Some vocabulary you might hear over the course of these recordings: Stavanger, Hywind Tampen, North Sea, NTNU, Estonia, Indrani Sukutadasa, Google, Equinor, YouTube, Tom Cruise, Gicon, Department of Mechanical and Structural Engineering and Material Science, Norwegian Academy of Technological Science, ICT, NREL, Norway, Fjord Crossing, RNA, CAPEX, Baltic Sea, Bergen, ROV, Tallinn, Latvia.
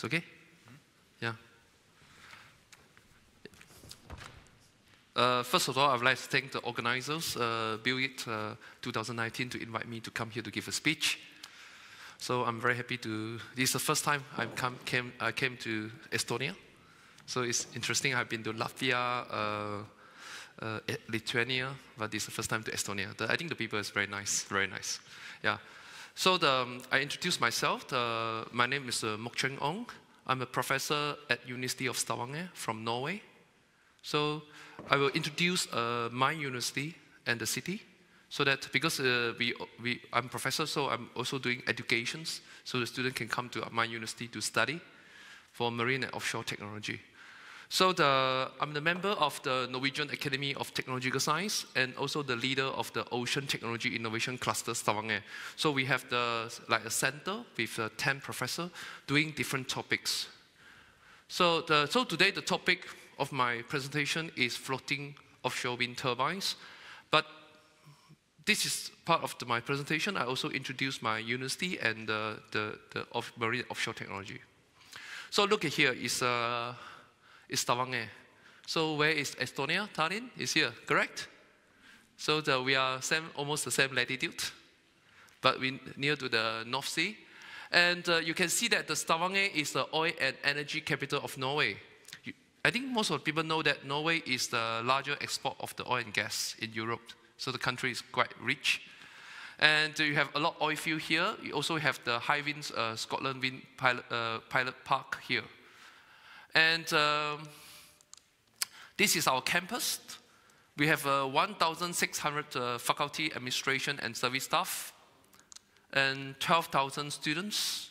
It's okay? Yeah. First of all, I would like to thank the organizers, BuildIT 2019, to invite me to come here to give a speech. So I'm very happy to, this is the first time I came to Estonia. So it's interesting, I've been to Latvia, Lithuania, but this is the first time to Estonia. I think the people is very nice, Yeah. So I introduced myself. My name is Muk Chen Ong. I'm a professor at University of Stavanger from Norway. So I will introduce my university and the city, so that because I'm professor, so I'm also doing educations, so the student can come to my university to study for marine and offshore technology. So I'm the member of the Norwegian Academy of Technological Science and also the leader of the Ocean Technology Innovation Cluster Stavanger. So we have a center with 10 professors doing different topics. So, so today the topic of my presentation is floating offshore wind turbines. But this is part of my presentation. I also introduced my university and the marine offshore technology. So look at here is Stavanger. So where is Estonia? Tallinn is here, correct? So we are almost the same latitude, but we're near to the North Sea. And you can see that the Stavanger is the oil and energy capital of Norway. I think most of the people know that Norway is the larger export of the oil and gas in Europe. So the country is quite rich. And you have a lot of oil field here. You also have the Hywind Scotland Wind Pilot Park here. And this is our campus. We have 1,600 faculty, administration, and service staff, and 12,000 students,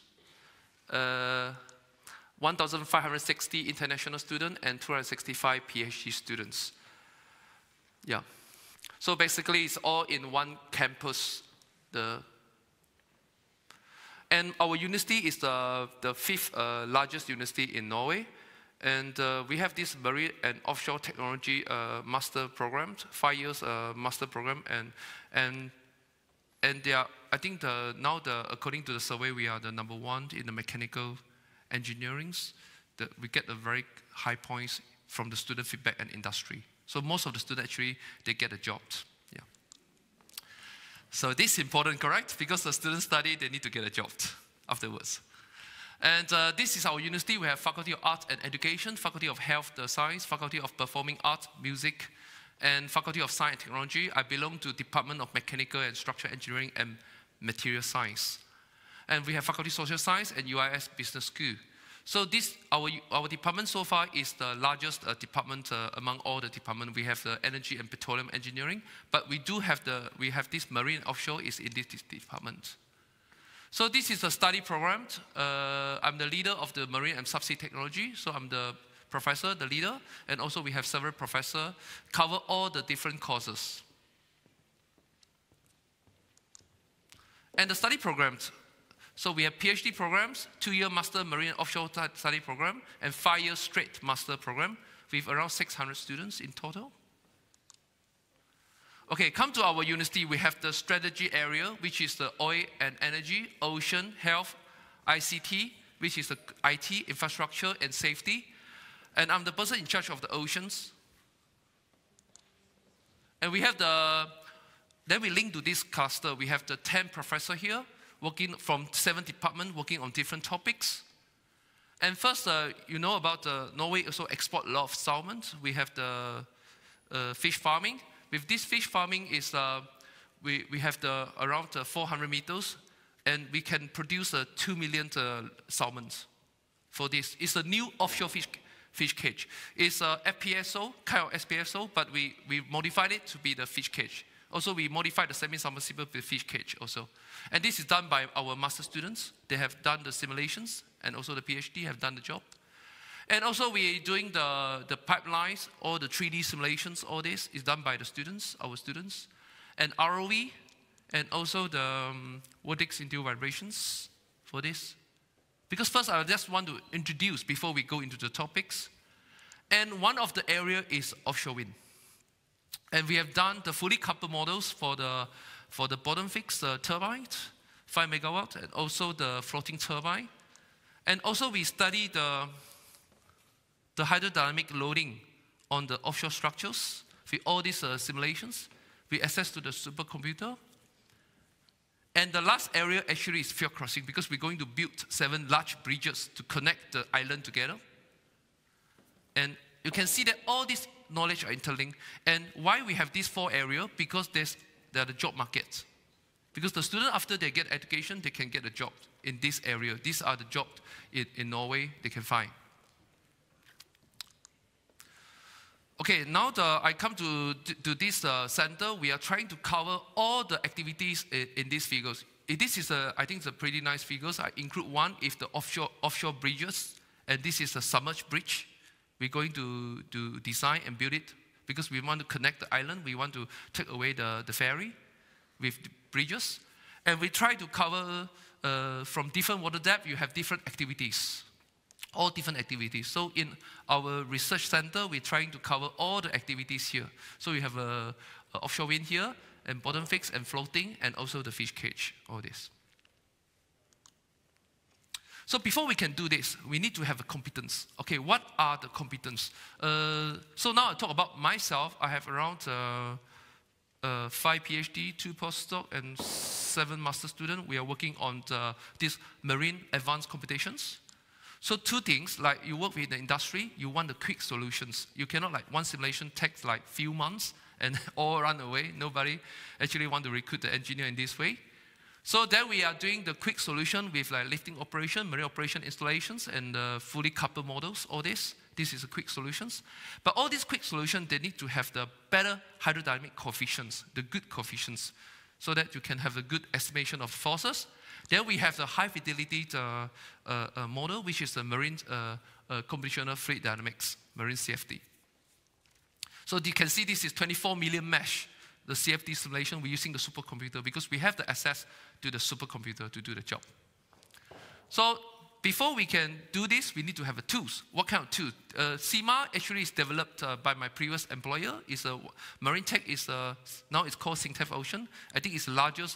1,560 international students, and 265 PhD students. Yeah. So basically, it's all in one campus. And our university is the fifth largest university in Norway. And we have this marine and offshore technology master program, 5 years master program. And they are, I think according to the survey, we are the #1 in the mechanical engineering. We get a very high points from the student feedback and industry. So most of the students actually, they get a job. Yeah. So this is important, correct? Because the students study, they need to get a job afterwards. And this is our university. We have Faculty of Arts and Education, Faculty of Health and Science, Faculty of Performing Arts, Music, and Faculty of Science and Technology. I belong to Department of Mechanical and Structural Engineering and Material Science. And we have Faculty of Social Science and UIS Business School. So this, our department so far is the largest department among all the departments. We have the energy and petroleum engineering, but we do have this marine offshore is in this department. So this is a study program. I'm the leader of the marine and subsea technology. So I'm the professor, the leader, and also we have several professors cover all the different courses. And the study programs. So we have PhD programs, 2-year master marine offshore study program, and 5-year straight master program with around 600 students in total. Okay, come to our university. We have the strategy area, which is the oil and energy, ocean, health, ICT, which is the IT, infrastructure, and safety. And I'm the person in charge of the oceans. And we have then we link to this cluster. We have the 10 professors here, working from 7 departments, working on different topics. And first, you know about Norway also export a lot of salmon. We have the fish farming. With this fish farming, is we have around 400 meters, and we can produce 2 million salmon for this. It's a new offshore fish cage. It's a FPSO, kind of FPSO, but we modified it to be the fish cage. Also, we modified the semi-submersible fish cage also. And this is done by our master students. They have done the simulations, and also the PhD have done the job. And also, we are doing the pipelines, all the 3D simulations, all this is done by the students, our students. And ROV, and also the vortex induced vibrations for this. Because first, I just want to introduce, before we go into the topics, and one of the area is offshore wind. And we have done the fully coupled models for the bottom fixed turbine, 5 megawatt, and also the floating turbine. And also we study the hydrodynamic loading on the offshore structures with all these simulations. We access to the supercomputer. And the last area actually is Fjord Crossing, because we're going to build 7 large bridges to connect the island together. And you can see that all this knowledge are interlinked. And why we have these 4 areas? Because there are the job markets. Because the students, after they get education, they can get a job in this area. These are the jobs in Norway they can find. Okay, now I come to this center. We are trying to cover all the activities in these figures. This is, I think, it's a pretty nice figures. I include one is the offshore bridges, and this is a submerged bridge. We're going to design and build it because we want to connect the island. We want to take away the ferry with the bridges, and we try to cover from different water depth. You have different activities. All different activities. So in our research center, we're trying to cover all the activities here. So we have a offshore wind here, and bottom fix, and floating, and also the fish cage, all this. So before we can do this, we need to have a competence. Okay, what are the competence? So now I talk about myself. I have around 5 PhD, 2 postdoc, and 7 master students. We are working on this marine advanced computations. So 2 things, like you work with the industry, you want the quick solutions. You cannot like one simulation takes like few months and all run away. Nobody actually want to recruit the engineer in this way. So then we are doing the quick solution with like lifting operation, marine operation installations, and fully coupled models, all this. This is a quick solutions. But all these quick solutions, they need to have the better hydrodynamic coefficients, the good coefficients, so that you can have a good estimation of forces. Then we have the high fidelity model, which is the marine computational fluid dynamics, marine CFD. So you can see this is 24 million mesh, the CFD simulation. We're using the supercomputer because we have the access to the supercomputer to do the job. So before we can do this, we need to have a tools. What kind of tools? SIMA actually is developed by my previous employer. It's a marine tech. Now it's called SINTEF Ocean. I think it's the largest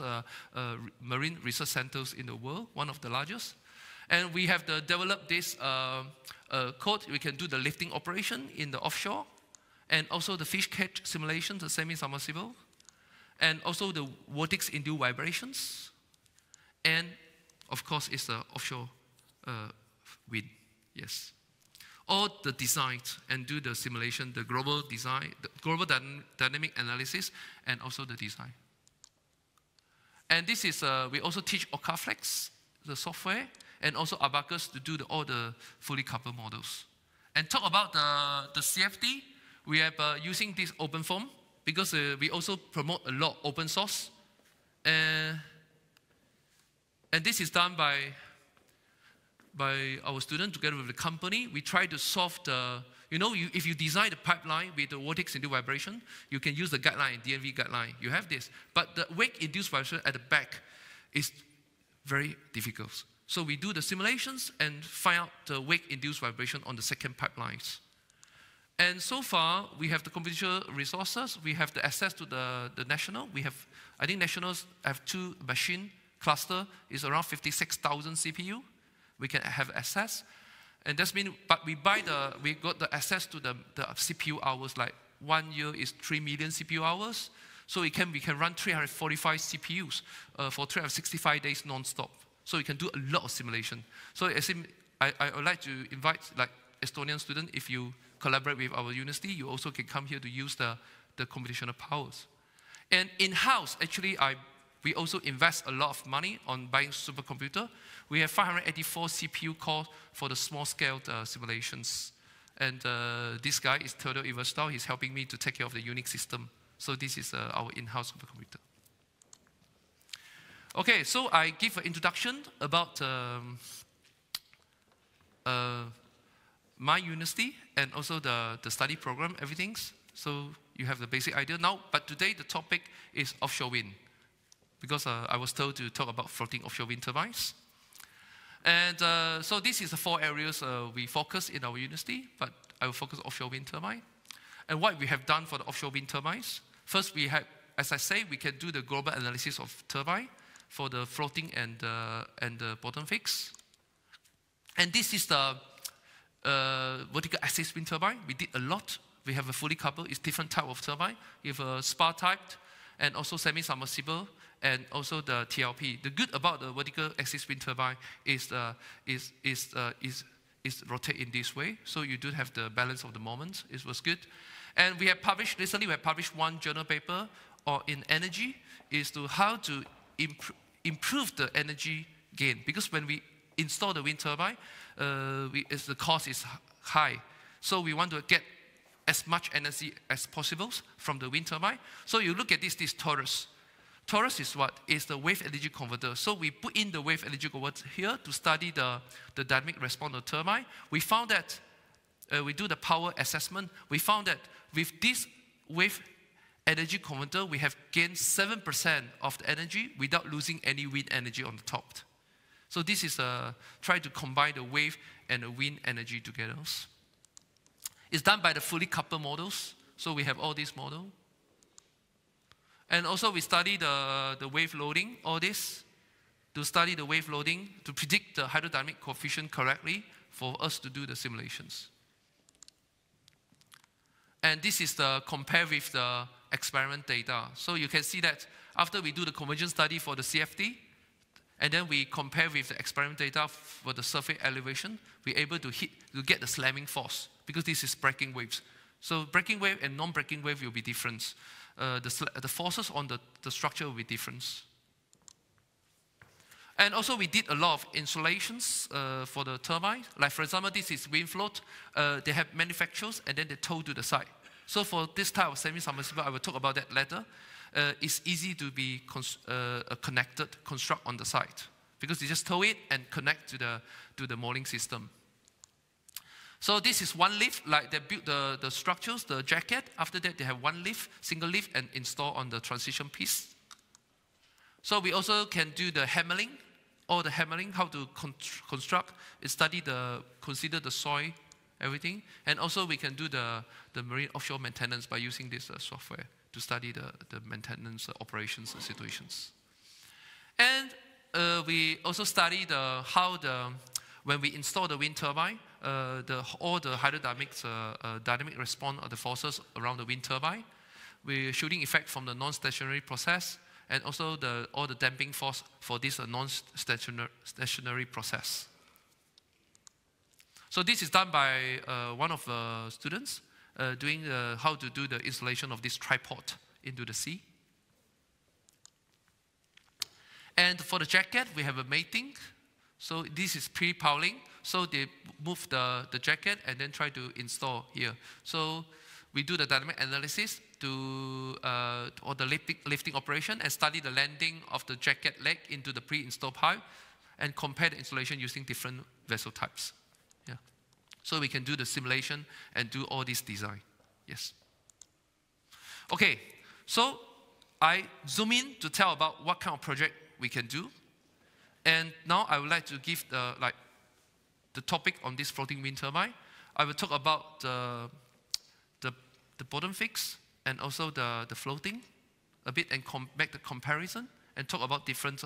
marine research centers in the world, one of the largest. And we have developed this code. We can do the lifting operation in the offshore, and also the fish catch simulation, the semi-submersible, and also the vortex-induced vibrations, and of course, it's the offshore. Wind, yes. All the design and do the simulation, the global design, the global dynamic analysis, and also the design. And this is, we also teach Orcaflex, the software, and also Abacus to do all the fully coupled models. And talk about the CFD, we have using this open form because we also promote a lot open source. And this is done by our student together with the company. We try to solve if you design the pipeline with the vortex-induced vibration, you can use the guideline, DNV guideline. You have this. But the wake-induced vibration at the back is very difficult. So we do the simulations and find out the wake-induced vibration on the second pipelines. And so far, we have the computational resources. We have the access to the national. We have, I think nationals have 2 machine cluster. It's around 56,000 CPU. We can have access, and that's mean. But we got the access to the CPU hours. Like 1 year is 3 million CPU hours, so we can run 345 CPUs for 365 days non-stop. So we can do a lot of simulation. So I would like to invite like Estonian students. If you collaborate with our university, you also can come here to use the computational powers. And in-house, actually, we also invest a lot of money on buying supercomputer. We have 584 CPU cores for the small-scale simulations. And this guy is Theodor Iverstad. He's helping me to take care of the Unix system. So this is our in-house supercomputer. OK, so I give an introduction about my university and also the study program, everything. So you have the basic idea now. But today, the topic is offshore wind, because I was told to talk about floating offshore wind turbines. And so this is the 4 areas we focus in our university, but I will focus on offshore wind turbine. And what we have done for the offshore wind turbines, first we have, as I say, we can do the global analysis of turbine for the floating and the bottom fix. And this is the vertical axis wind turbine. We did a lot. We have a fully coupled. It's different type of turbine. You have a spar type, and also semi-submersible, and also the TLP. The good about the vertical axis wind turbine is rotate in this way, so you do have the balance of the moments. It was good. And we have published, recently we have published one journal paper in energy, is to how to improve the energy gain. Because when we install the wind turbine, the cost is high. So we want to get as much energy as possible from the wind turbine. So you look at this torus. Torus is what? It's the wave energy converter. So we put in the wave energy converter here to study the dynamic response of the turbine. We found that we do the power assessment. We found that with this wave energy converter, we have gained 7% of the energy without losing any wind energy on the top. So this is try to combine the wave and the wind energy together. It's done by the fully coupled models. So we have all these models. And also we study the wave loading, all this, to study the wave loading, to predict the hydrodynamic coefficient correctly for us to do the simulations. And this is the compare with the experiment data. So you can see that after we do the convergence study for the CFD, and then we compare with the experiment data for the surface elevation, we're able to get the slamming force, because this is breaking waves. So breaking wave and non-breaking wave will be different. The forces on the structure will be different. And also we did a lot of installations for the turbine. Like for example, this is WindFloat. They have manufacturers and then they tow to the site. So for this type of semi-submersible, I will talk about that later. It's easy to be construct on the site, because you just tow it and connect to the mooring system. So this is one lift, like they built the structures, the jacket. After that, they have one lift, single lift, and install on the transition piece. So we also can do the hammering, all the hammering, how to construct, study consider the soil, everything. And also we can do the marine offshore maintenance by using this software to study the maintenance operations situations. And we also study when we install the wind turbine, all the hydrodynamics, dynamic response of the forces around the wind turbine, we're shooting effect from the non-stationary process, and also all the damping force for this non-stationary process. So this is done by one of the students doing how to do the installation of this tripod into the sea. And for the jacket, we have a mating. So this is pre-piling. So they move the jacket and then try to install here. So we do the dynamic analysis or the lifting operation, and study the landing of the jacket leg into the pre-installed pipe, and compare the installation using different vessel types. Yeah. So we can do the simulation and do all this design. Yes. Okay. So I zoom in to tell about what kind of project we can do. And now I would like to give the topic on this floating wind turbine. I will talk about the bottom fix and also the floating a bit, and make the comparison and talk about different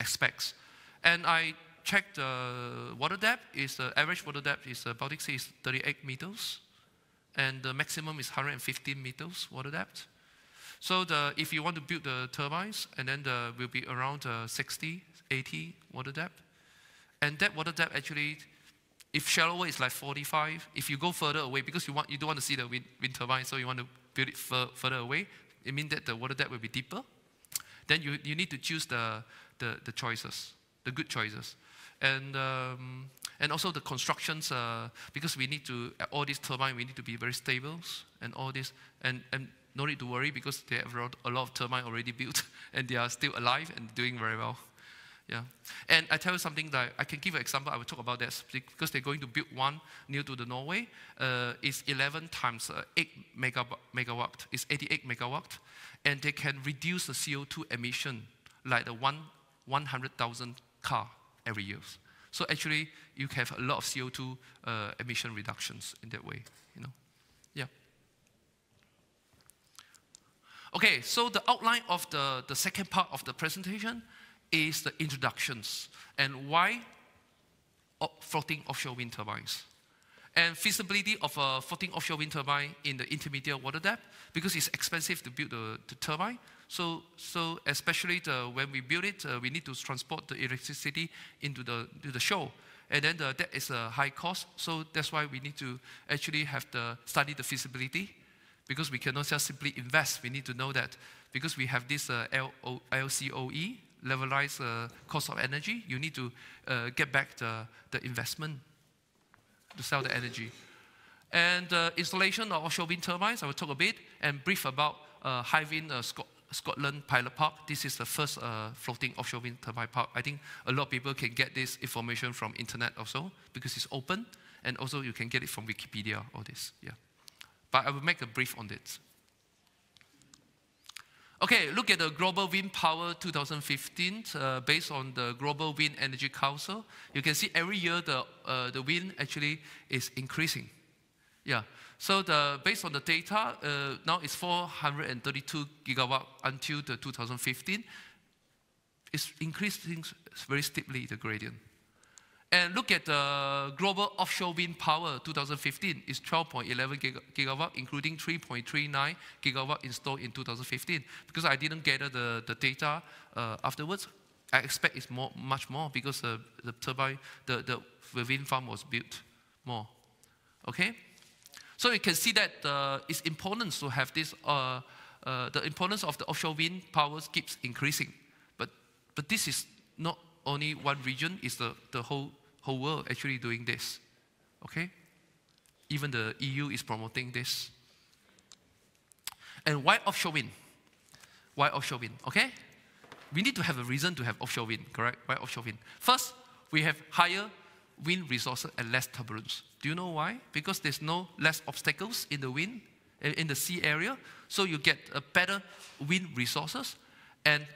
aspects. And I checked the water depth. The average water depth is Baltic Sea is 38 meters, and the maximum is 115 meters water depth. So if you want to build the turbines, and then will be around 60, 80 water depth. And that water depth actually, if shallower, is like 45. If you go further away, because you don't want to see the wind turbine, so you want to build it further away, it means that the water depth will be deeper. Then you need to choose the choices, the good choices. And also the constructions, because we need to, all these turbines, we need to be very stable, and all this, and no need to worry, because they have a lot of turbines already built, and they are still alive and doing very well. Yeah. And I tell you something that I can give an example. I will talk about that, because they're going to build one near to the Norway. It's 11 times 8 megawatt. It's 88 megawatt, and they can reduce the CO2 emission like the 100,000 car every year. So actually, you have a lot of CO2 emission reductions in that way. You know. Yeah. Okay, so the outline of the second part of the presentation is the introductions and why floating offshore wind turbines. And feasibility of a floating offshore wind turbine in the intermediate water depth, because it's expensive to build the turbine. So especially when we build it, we need to transport the electricity into the shore. And then that is a high cost, so that's why we need to actually have to study the feasibility, because we cannot just simply invest. We need to know that, because we have this LCOE, levelized cost of energy, you need to get back the investment to sell the energy. And installation of offshore wind turbines, I will talk a bit and brief about Hywind Scotland Pilot Park. This is the first floating offshore wind turbine park. I think a lot of people can get this information from internet also, because it's open, and also you can get it from Wikipedia, all this, yeah. But I will make a brief on this. Okay, look at the Global Wind Power 2015, based on the Global Wind Energy Council. You can see every year the wind actually is increasing. Yeah, so based on the data, now it's 432 gigawatt until the 2015. It's increasing very steeply, the gradient. And look at the global offshore wind power 2015. It's 12.11 gigawatt, including 3.39 gigawatt installed in 2015. Because I didn't gather the data afterwards, I expect it's more, much more, because the turbine, the wind farm was built more. Okay, so you can see that its importance to have this. The importance of the offshore wind powers keeps increasing, but this is not only one region. It's the whole world actually doing this, okay? Even the EU is promoting this. And why offshore wind? Why offshore wind, okay? We need to have a reason to have offshore wind, correct? Why offshore wind? First, we have higher wind resources and less turbulence. Do you know why? Because there's no less obstacles in the wind, in the sea area, so you get a better wind resources and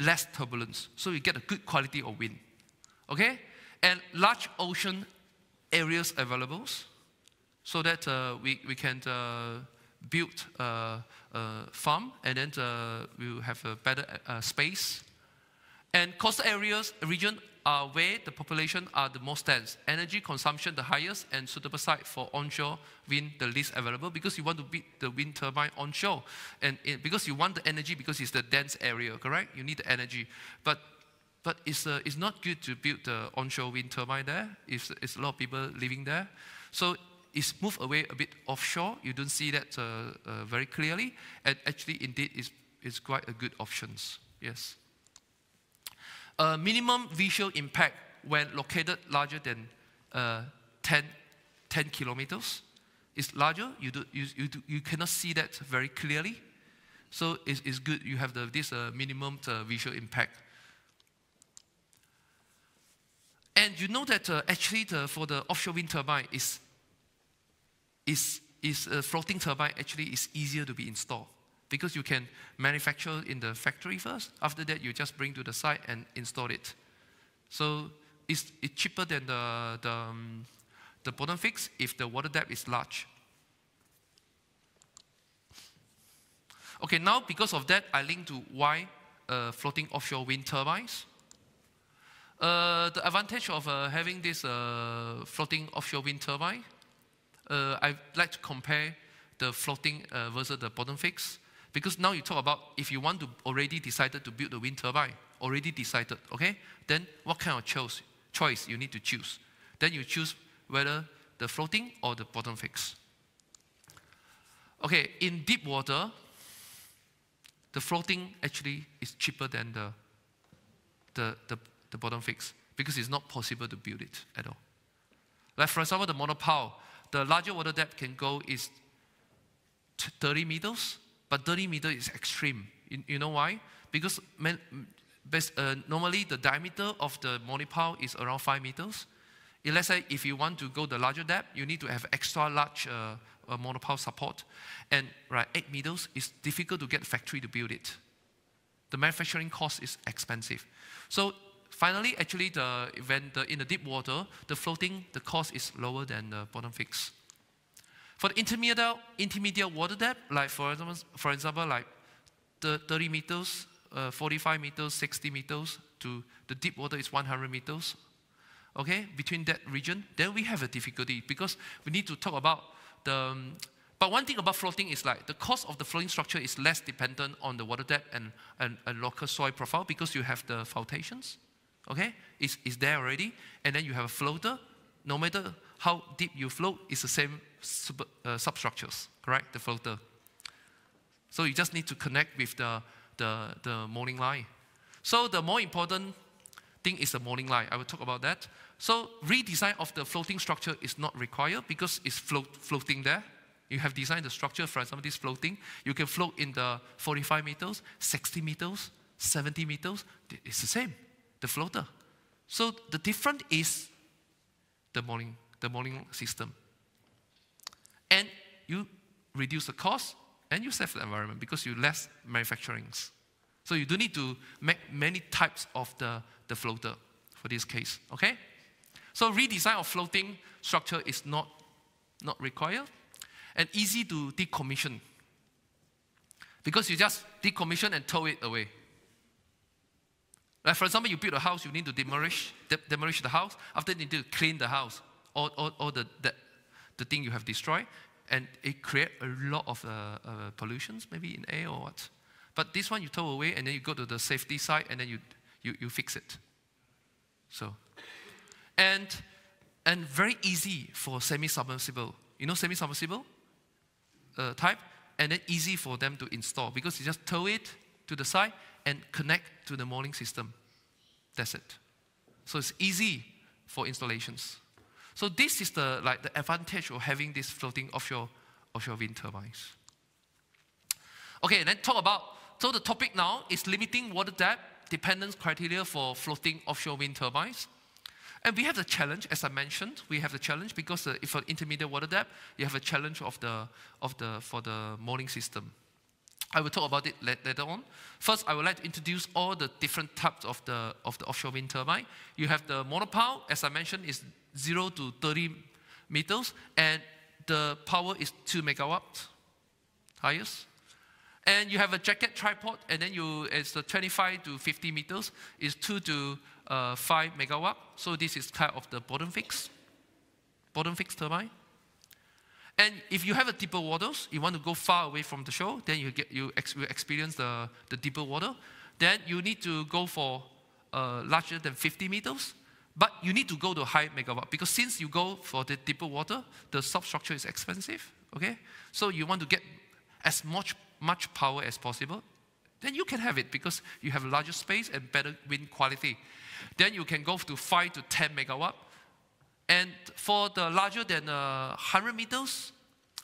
less turbulence, so you get a good quality of wind. Okay? And large ocean areas available, so that we can build a farm, and then we will have a better space. And coastal areas, region are where the population are the most dense. Energy consumption the highest, and suitable site for onshore wind the least available, because you want to build the wind turbine onshore. And because you want the energy, because it's the dense area, correct? You need the energy. But it's not good to build the onshore wind turbine there. It's a lot of people living there. So it's moved away a bit offshore. You don't see that very clearly. And actually, indeed, it's quite a good options. Yes. Minimum visual impact when located larger than 10 kilometers. It's larger, you cannot see that very clearly. So it's good you have this minimum visual impact. And you know that actually for the offshore wind turbine, floating turbine actually is easier to be installed, because you can manufacture in the factory first. After that, you just bring to the site and install it. So it's cheaper than the bottom fix if the water depth is large. Okay, now because of that, I link to why floating offshore wind turbines. The advantage of having this floating offshore wind turbine, I'd like to compare the floating versus the bottom fix. Because now you talk about if you want to already decided to build a wind turbine, already decided, okay? Then what kind of choice you need to choose? Then you choose whether the floating or the bottom fix. Okay, in deep water, the floating actually is cheaper than the bottom fix, because it's not possible to build it at all. Like for example, the monopile, the larger water depth can go is 30 meters. But 30 meters is extreme. You know why? Because normally the diameter of the monopile is around 5 meters. And let's say if you want to go the larger depth, you need to have extra large monopile support. And right, 8 meters is difficult to get factory to build it. The manufacturing cost is expensive. So finally, actually, in the deep water, the floating, the cost is lower than the bottom fix. For the intermediate water depth, like for example, like the 30 meters 45 meters, 60 meters, to the deep water is 100 meters. Okay, between that region, then we have a difficulty because we need to talk about the, but one thing about floating is like the cost of the floating structure is less dependent on the water depth and local soil profile because you have the foundations, okay? It's there already, and then you have a floater. No matter how deep you float, it's the same substructures, correct? The floater. So you just need to connect with the mooring line. So the more important thing is the mooring line. I will talk about that. So redesign of the floating structure is not required because it's floating there. You have designed the structure, for example, this floating. You can float in the 45 meters, 60 meters, 70 meters. It's the same, the floater. So the difference is the mooring system. And you reduce the cost and you save the environment because you less manufacturings. So you do need to make many types of the floater for this case, okay? So redesign of floating structure is not required. And easy to decommission, because you just decommission and tow it away. Like for example, you build a house, you need to demolish the house. After you need to clean the house, all the thing you have destroyed, and it creates a lot of pollutions, maybe in air or what. But this one you tow away, and then you go to the safety side, and then you fix it. So, and very easy for semi-submersible. You know semi-submersible? Type, and then easy for them to install because you just tow it to the side and connect to the mooring system. That's it. So it's easy for installations. So this is the advantage of having this floating offshore wind turbines. Okay, let's talk about, so the topic now is limiting water depth dependence criteria for floating offshore wind turbines. And we have the challenge, as I mentioned, we have the challenge because if for intermediate water depth, you have a challenge for the mooring system. I will talk about it later on. First, I would like to introduce all the different types of the offshore wind turbine. You have the monopile, as I mentioned, is 0 to 30 meters, and the power is 2 megawatts, highest. And you have a jacket tripod, and then it's the 25 to 50 meters, is 2 to 5 megawatt. So this is kind of the bottom fix turbine. And if you have a deeper waters, you want to go far away from the shore, then you experience the deeper water. Then you need to go for larger than 50 meters, but you need to go to high megawatt because since you go for the deeper water, the substructure is expensive. Okay, so you want to get as much power as possible, then you can have it because you have larger space and better wind quality. Then you can go to 5 to 10 megawatt. And for the larger than 100 meters,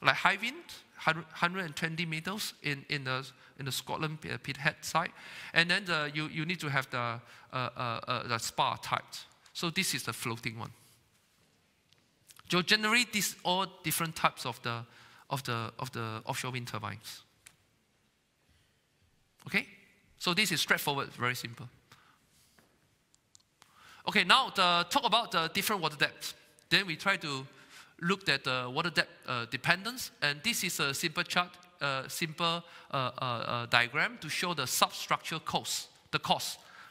like Hywind, 120 meters in the Scotland Pithead side, and then you need to have the spa type. So this is the floating one. So generally, these are all different types of the offshore wind turbines. Okay, so this is straightforward, very simple. Okay, now talk about the different water depths. Then we try to look at the water depth dependence, and this is a simple chart, simple diagram to show the substructure cost,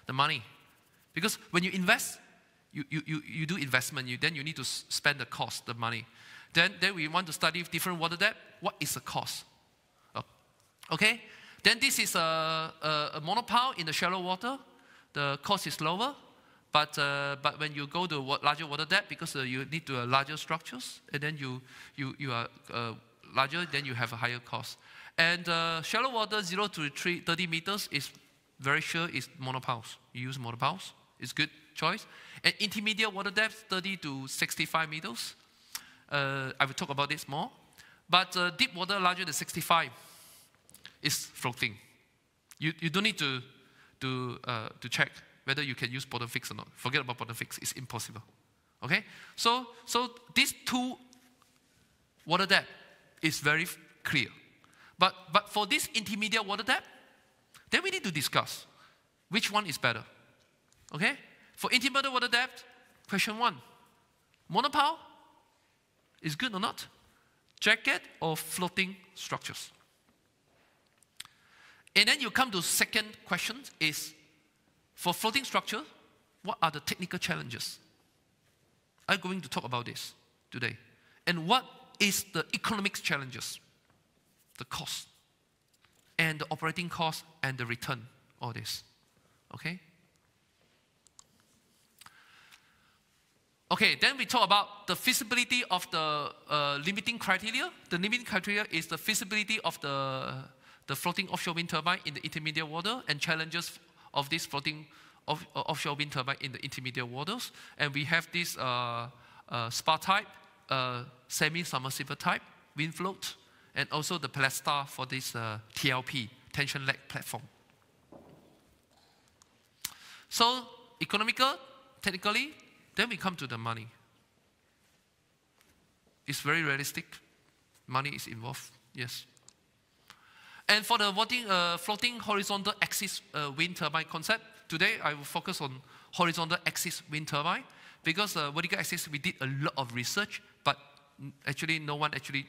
the money. Because when you invest, you do investment, then you need to spend the cost, the money. Then we want to study different water depth. What is the cost? Oh, okay. Then this is a monopile in the shallow water. The cost is lower, but when you go to larger water depth, because you need to larger structures, and then you are larger, then you have a higher cost. And shallow water, 0 to 30 meters, is very sure is monopiles. You use monopiles, it's good choice. And intermediate water depth, 30 to 65 meters. I will talk about this more. But deep water, larger than 65. It's floating. You don't need to check whether you can use bottom fix or not. Forget about bottom fix; it's impossible. Okay. So these two water depth is very clear. But for this intermediate water depth, then we need to discuss which one is better. Okay. For intermediate water depth, question 1: monopile is good or not? Jacket or floating structures? And then you come to second question is, for floating structure, what are the technical challenges? I'm going to talk about this today. And what is the economic challenges? The cost, and the operating cost, and the return, all this, okay? Okay, then we talk about the feasibility of the limiting criteria. The limiting criteria is the feasibility of the floating offshore wind turbine in the intermediate water and challenges of this floating offshore wind turbine in the intermediate waters. And we have this SPA type, semi-submersible type, wind float, and also the Palestar for this TLP, tension leg platform. So economical, technically, then we come to the money. It's very realistic. Money is involved, yes. And for the floating horizontal axis wind turbine concept, today I will focus on horizontal axis wind turbine because vertical axis, we did a lot of research, but actually no one actually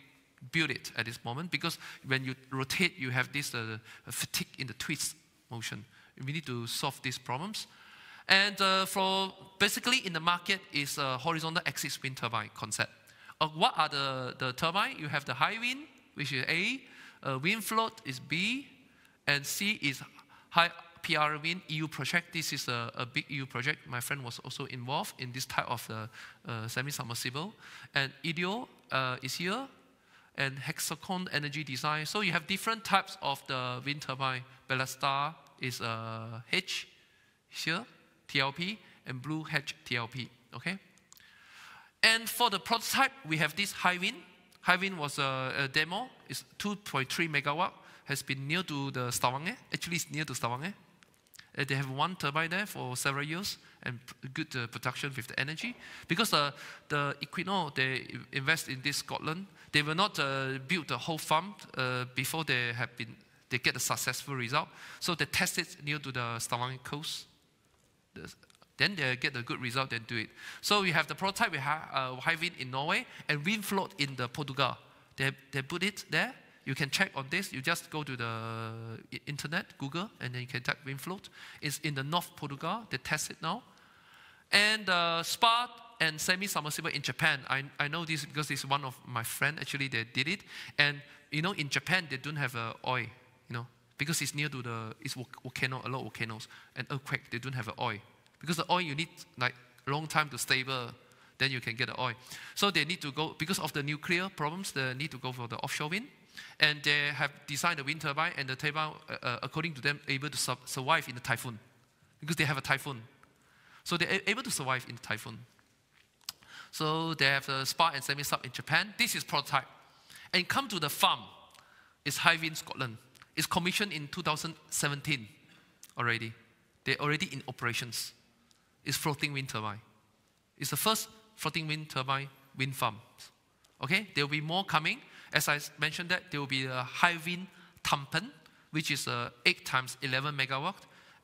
built it at this moment because when you rotate, you have this fatigue in the twist motion. We need to solve these problems. And for basically in the market is a horizontal axis wind turbine concept. What are the turbine? You have the high wind, which is A, wind float is B, and C is high PR wind EU project. This is a big EU project. My friend was also involved in this type of semi-submersible. And IDEO is here, and hexacon energy design. So you have different types of the wind turbine. Ballastar is H here. TLP, and blue hatch TLP, okay? And for the prototype, we have this Hywind. Hywind was a demo, it's 2.3 megawatt, has been near to the Stavanger, actually it's near to Stavanger. They have one turbine there for several years, and good production with the energy. Because the Equinor, they invest in this Scotland, they will not build the whole farm before they get a successful result. So they test it near to the Stavanger coast. Then they get a good result, then do it. So we have the prototype with Hywind in Norway and WindFloat in the Portugal. They put it there. You can check on this. You just go to the internet, Google, and then you can type WindFloat. It's in the North Portugal. They test it now. And SPA and semi-submersible in Japan. I know this because it's one of my friends. Actually, they did it. And you know, in Japan, they don't have oil. You know. Because it's near to it's volcano, a lot of volcanoes, and earthquake, they don't have oil. Because the oil you need like a long time to stable, then you can get the oil. So they need to go, because of the nuclear problems, they need to go for the offshore wind. And they have designed the wind turbine, and the turbine, according to them, able to survive in the typhoon. Because they have a typhoon. So they're able to survive in the typhoon. So they have the SPA and semi-sub in Japan. This is prototype. And come to the farm, it's Hywind Scotland. It's commissioned in 2017 already. They're already in operations. It's floating wind turbine. It's the first floating wind turbine wind farm. Okay, there will be more coming. As I mentioned that, there will be a Hywind Tampen, which is 8 times 11 megawatt,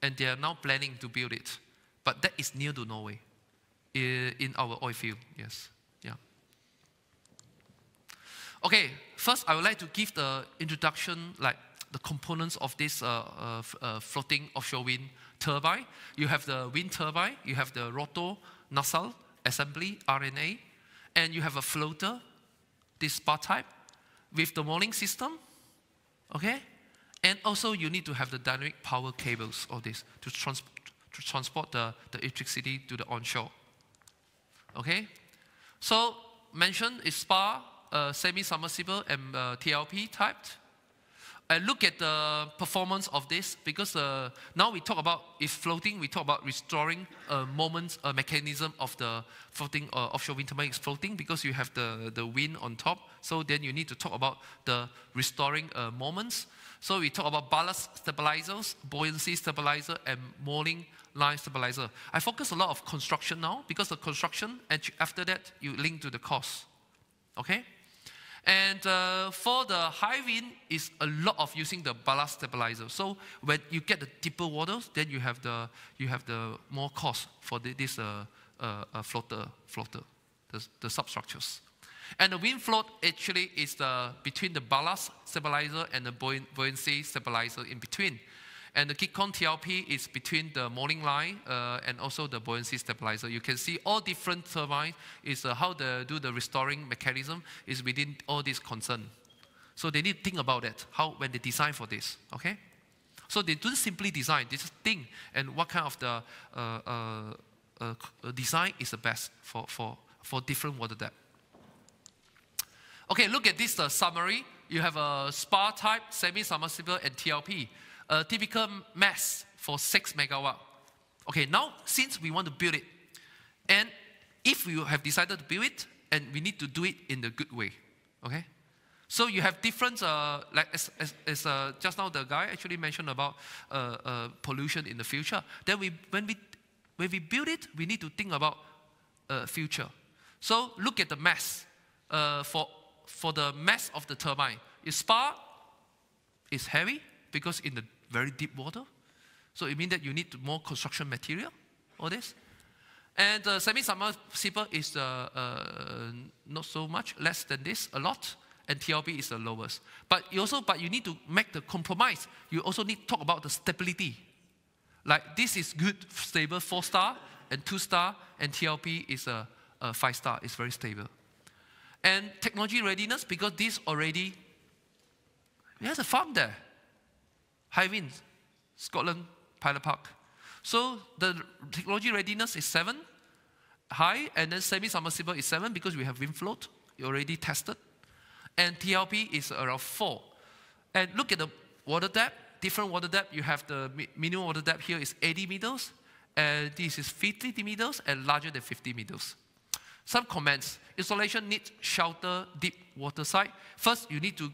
and they are now planning to build it. But that is near to Norway, in our oil field, yes. Okay, first I would like to give the introduction, like, the components of this floating offshore wind turbine. You have the wind turbine, you have the rotor, nacelle, assembly, RNA, and you have a floater, this SPA type, with the mooring system, okay? And also you need to have the dynamic power cables of this to transport the electricity to the onshore, okay? So mentioned is SPA, semi-submersible, and TLP type. I look at the performance of this because now we talk about if floating, we talk about restoring moments, mechanism of the floating offshore wind turbine is floating because you have the wind on top. So then you need to talk about the restoring moments. So we talk about ballast stabilizers, buoyancy stabilizer, and mooring line stabilizer. I focus a lot on construction now because the construction, and after that, you link to the cost, okay? And for the high wind, it's a lot of using the ballast stabilizer. So when you get the deeper waters, then you have the more cost for this floater, the substructures. And the wind float actually is between the ballast stabilizer and the buoyancy stabilizer in between. And the Gicon TLP is between the mooring line and also the buoyancy stabilizer. You can see all different turbines is how they do the restoring mechanism is within all these concerns. So they need to think about that, when they design for this, okay? So they don't simply design, they just think and what kind of the design is the best for different water depth. Okay, look at this summary. You have a spar type, semi-submersible, and TLP. A typical mass for 6 MW. Okay, now since we want to build it, and if we have decided to build it, and we need to do it in a good way, okay? So you have different, like as just now the guy actually mentioned about pollution in the future. Then when we build it, we need to think about future. So look at the mass for the mass of the turbine. Its spar is heavy because in the very deep water. So it means that you need more construction material, all this. And semi-submersible is not so much, less than this, a lot. And TLP is the lowest. But you need to make the compromise. You also need to talk about the stability. Like this is good, stable 4-star and 2-star, and TLP is a 5-star. It's very stable. And technology readiness, because this already, there's a farm there. Hywind Scotland Pilot Park. So the technology readiness is 7, high, and then semi-submersible is 7 because we have wind float, already tested. And TLP is around 4. And look at the water depth, different water depth. You have the minimum water depth here is 80 meters, and this is 50 meters, and larger than 50 meters. Some comments. Installation needs shelter, deep water site. First, you need to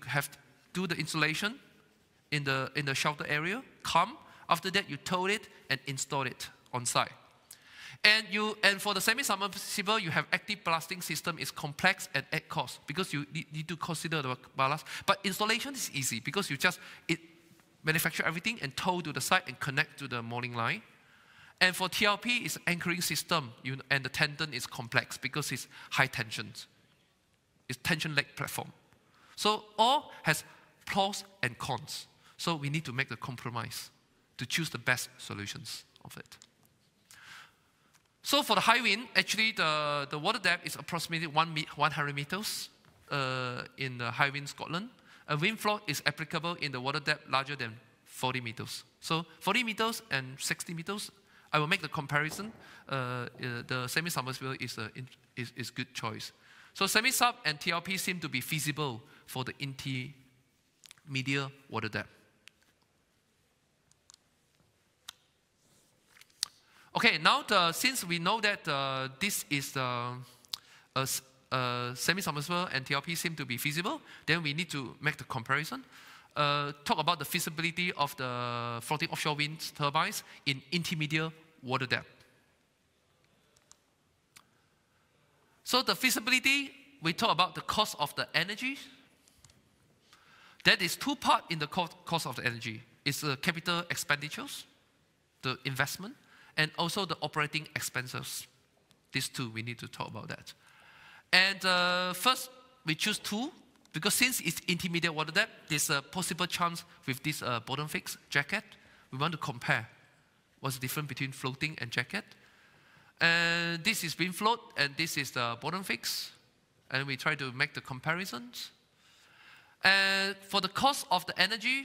do the installation in the shelter area, calm. After that, you tow it and install it on site. And for the semi-submersible, you have active ballasting system is complex and at cost because you need to consider the ballast. But installation is easy because you just manufacture everything and tow to the site and connect to the mooring line. And for TLP, it's anchoring system and the tendon is complex because it's high tension. It's tension leg platform. So all has pros and cons. So we need to make the compromise to choose the best solutions of it. So for the high wind, actually the water depth is approximately 100 meters in the high wind Scotland. A wind float is applicable in the water depth larger than 40 meters. So 40 meters and 60 meters, I will make the comparison. The semi-submersible is good choice. So semi-sub and TLP seem to be feasible for the intermediate water depth. Okay, now since we know that this is semi-submersible and TLP seem to be feasible, then we need to make the comparison. Talk about the feasibility of the floating offshore wind turbines in intermediate water depth. So the feasibility, we talk about the cost of the energy. That is two parts in the cost of the energy. It's the capital expenditures, the investment, and also the operating expenses. These two, we need to talk about that. And first, we choose two, because since it's intermediate water depth, there's a possible chance with this bottom fix jacket. We want to compare what's the difference between floating and jacket. And this is wind float, and this is the bottom fix. And we try to make the comparisons. And for the cost of the energy,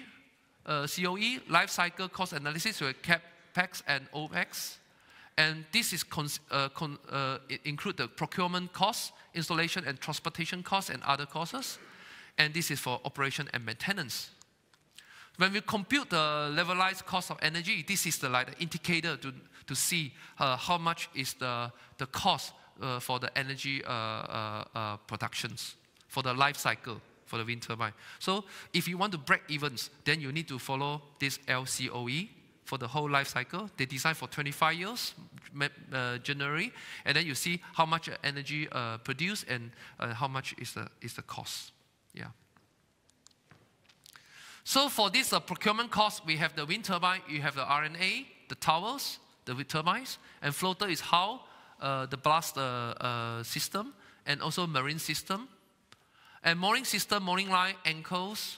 COE, life cycle cost analysis, we kept CAPEX and OPEX, and this is include the procurement costs, installation and transportation costs, and other costs, and this is for operation and maintenance. When we compute the levelized cost of energy, this is like the indicator to see how much is the cost for the energy productions, for the life cycle, for the wind turbine. So if you want to break evens, then you need to follow this LCOE, for the whole life cycle. They design for 25 years, generally, and then you see how much energy produced and how much is the cost. Yeah. So for this procurement cost, we have the wind turbine, you have the RNA, the towers, the wind turbines, and floater is how the blast system, and also marine system, And mooring system, mooring line, anchors.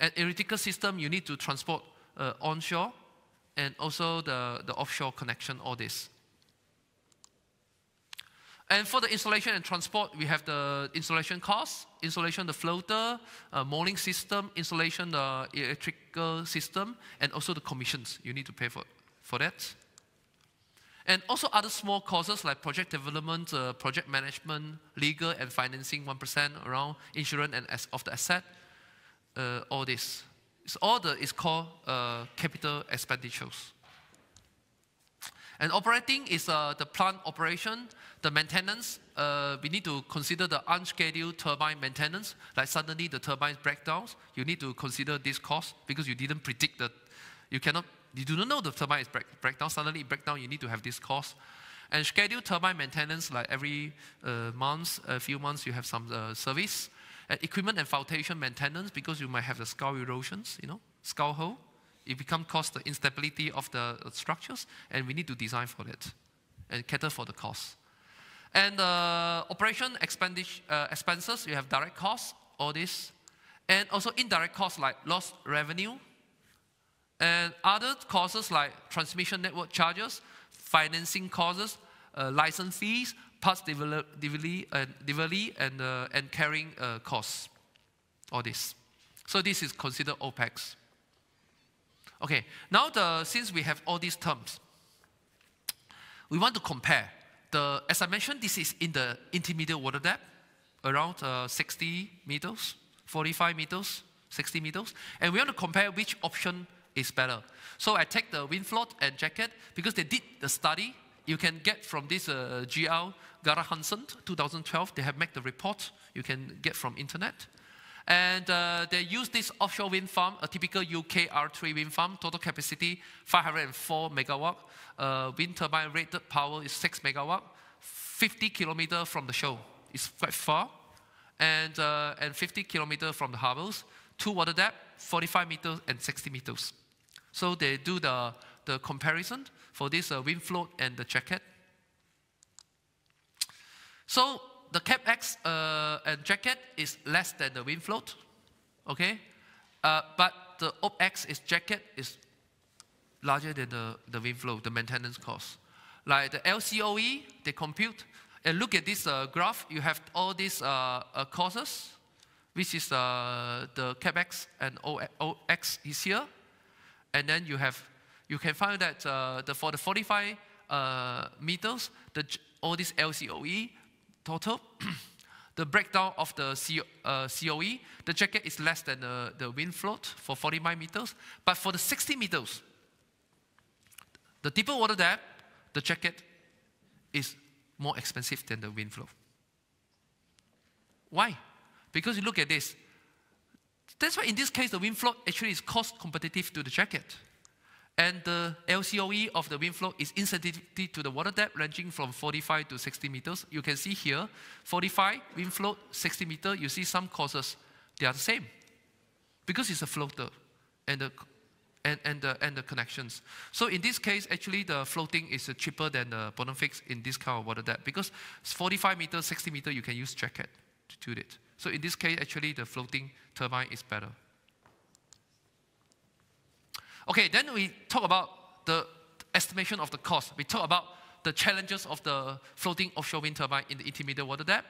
And aeronautical system, you need to transport onshore and also the offshore connection, all this. And for the installation and transport, we have the installation costs, installation the floater, mooring system, installation the electrical system, and also the commissions. You need to pay for that. And also other small costs like project development, project management, legal and financing, 1% around insurance and of the asset, all this. So all that is called capital expenditures. And operating is the plant operation, the maintenance. We need to consider the unscheduled turbine maintenance, like suddenly the turbine breakdowns. You need to consider this cost because you didn't predict that. You do not know the turbine is breakdown. Suddenly it breaks down, you need to have this cost. And scheduled turbine maintenance, like every month, a few months, you have some service. And equipment and flotation maintenance, because you might have the scour erosions, you know, scour hole. It becomes cost, the instability of the structures, and we need to design for that and cater for the cost. And operation expenses, you have direct costs, all this, and also indirect costs like lost revenue, and other costs like transmission network charges, financing costs, license fees, parts delivery, and carrying costs, all this. So this is considered OPEX. Okay, now since we have all these terms, we want to compare. As I mentioned, this is in the intermediate water depth, around 60 meters, 45 meters, 60 meters. And we want to compare which option is better. So I take the WindFloat and jacket, because they did the study. You can get from this GL, Gara Hansen, 2012. They have made the report. You can get from internet. And they use this offshore wind farm, a typical UK R3 wind farm, total capacity 504 megawatt. Wind turbine rated power is 6 megawatt, 50 kilometers from the shore. It's quite far. And 50 kilometers from the harbors. 2 water depth, 45 meters and 60 meters. So they do the comparison for this wind float and the jacket. So the CAPEX and jacket is less than the wind float, okay? But the OPEX is jacket is larger than the wind float, the maintenance cost. Like the LCOE, they compute. And look at this graph. You have all these costs, which is the CAPEX and OPEX is here. And then you can find that for the 45 meters, all this LCOE, total, the breakdown of the COE, the jacket is less than the wind float for 49 meters, but for the 60 meters, the deeper water depth, the jacket is more expensive than the wind float. Why? Because you look at this. That's why in this case, the wind float actually is cost competitive to the jacket. And the LCOE of the wind float is insensitive to the water depth, ranging from 45 to 60 meters. You can see here, 45 wind float, 60 meters. You see some causes, they are the same, because it's a floater, and the connections. So in this case, actually the floating is cheaper than the bottom fix in this kind of water depth, because 45 meters, 60 meters, you can use jacket to do it. So in this case, actually the floating turbine is better. Okay, then we talk about the estimation of the cost. We talk about the challenges of the floating offshore wind turbine in the intermediate water depth.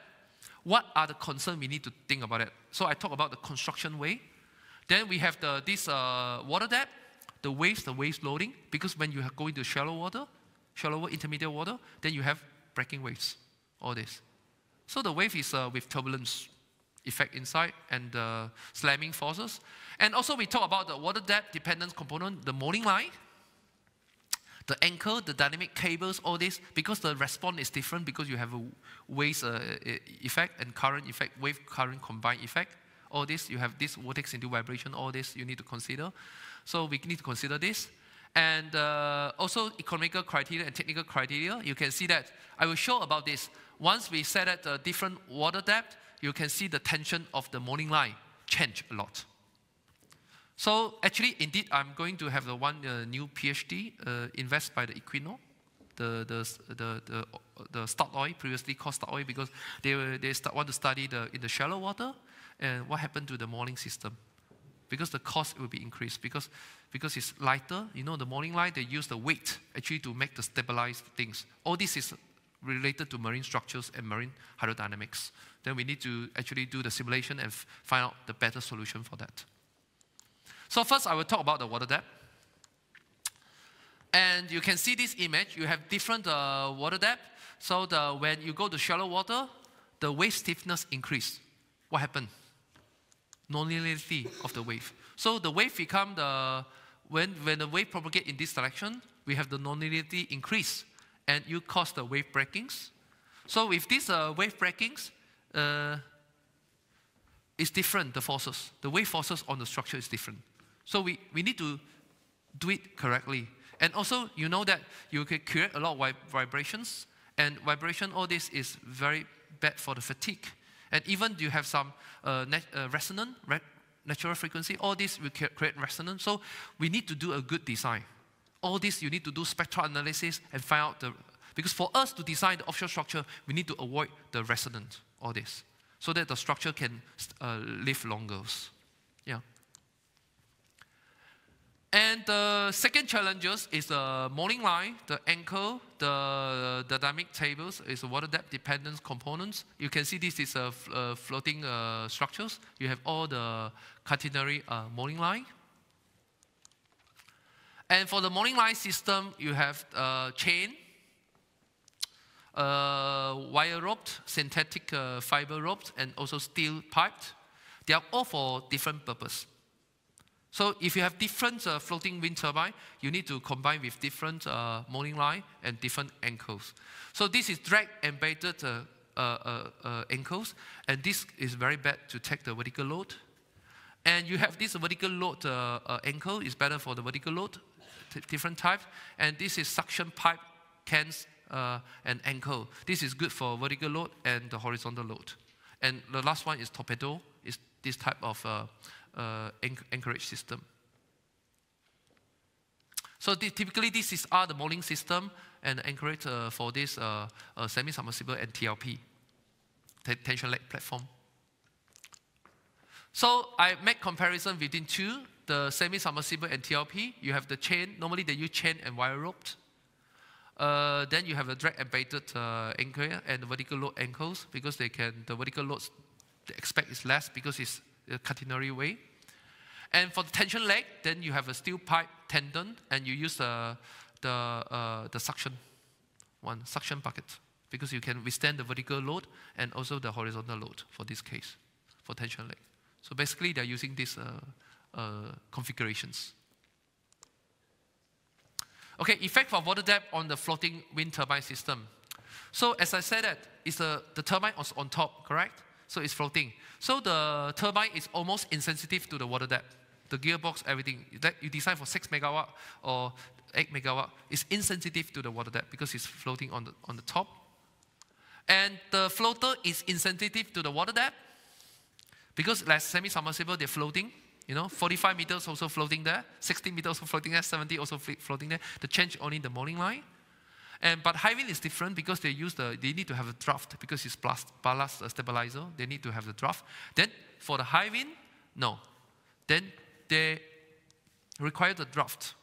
What are the concerns we need to think about it? So I talk about the construction way. Then we have this water depth, the waves loading, because when you are going to shallow water, intermediate water, then you have breaking waves, all this. So the wave is with turbulence effect inside and slamming forces. And also we talk about the water depth dependence component, the mooring line, the anchor, the dynamic cables, all this, because the response is different because you have a wave effect and current effect, wave current combined effect, all this, you have this vortex into vibration, all this you need to consider. So we need to consider this. And also economical criteria and technical criteria, you can see that, I will show about this. Once we set at a different water depth, you can see the tension of the mooring line change a lot. So actually, indeed, I'm going to have the one new PhD, invest by the Equinor. the Statoil, previously called Statoil, because they want to study in the shallow water and what happened to the mooring system, because the cost will be increased because it's lighter. You know, the mooring line, they use the weight actually to make the stabilized things. All this is related to marine structures and marine hydrodynamics. Then we need to actually do the simulation and find out the better solution for that. So first, I will talk about the water depth. And you can see this image. You have different water depth. So when you go to shallow water, the wave stiffness increases. What happened? Nonlinearity of the wave. So the wave become when the wave propagates in this direction, we have the nonlinearity increase, and you cause the wave breakings. So if these wave breakings is different, the wave forces on the structure is different. So we need to do it correctly. And also, you know that you can create a lot of vibrations, and vibration, all this is very bad for the fatigue. And even you have some resonance, natural frequency, all this will create resonance. So we need to do a good design. All this, you need to do spectral analysis and find out because for us to design the offshore structure, we need to avoid the resonance, all this, so that the structure can live longer. Yeah. And the second challenges is the mooring line, the anchor, the dynamic tables, is the water depth dependence components. You can see this is floating structures. You have all the catenary mooring line. And for the mooring line system, you have chain, wire rope, synthetic fiber ropes, and also steel pipes. They are all for different purposes. So if you have different floating wind turbine, you need to combine with different mooring line and different anchors. So this is drag embedded anchors, and this is very bad to take the vertical load. And you have this vertical load anchor, is better for the vertical load, different types. And this is suction pipe, cans, and anchor. This is good for vertical load and the horizontal load. And the last one is torpedo, is this type of anchorage system. So typically, these are the mooring system and anchorage for this semi-submersible and TLP, tension leg platform. So I make comparison between two, the semi-submersible and TLP. You have the chain. Normally, they use chain and wire ropes. Then you have a drag embedded anchor and the vertical load anchors, because they can, the vertical loads they expect is less because it's a catenary way. And for the tension leg, then you have a steel pipe tendon, and you use the suction bucket, because you can withstand the vertical load and also the horizontal load for this case, for tension leg. So basically, they're using these configurations. Okay, effect for water depth on the floating wind turbine system. So as I said, that is the turbine was on top, correct? So it's floating. So the turbine is almost insensitive to the water depth. The gearbox, everything that you design for 6 megawatt or 8 megawatt is insensitive to the water depth because it's floating on the top. And the floater is insensitive to the water depth because, like semi-submersible, they're floating. You know, 45 meters also floating there, 60 meters also floating there, 70 also floating there. The change only in the mooring line. But Hywind is different because they need to have a draft, because it's ballast stabilizer. They need to have the draft. Then for the Hywind, no. Then they require the draft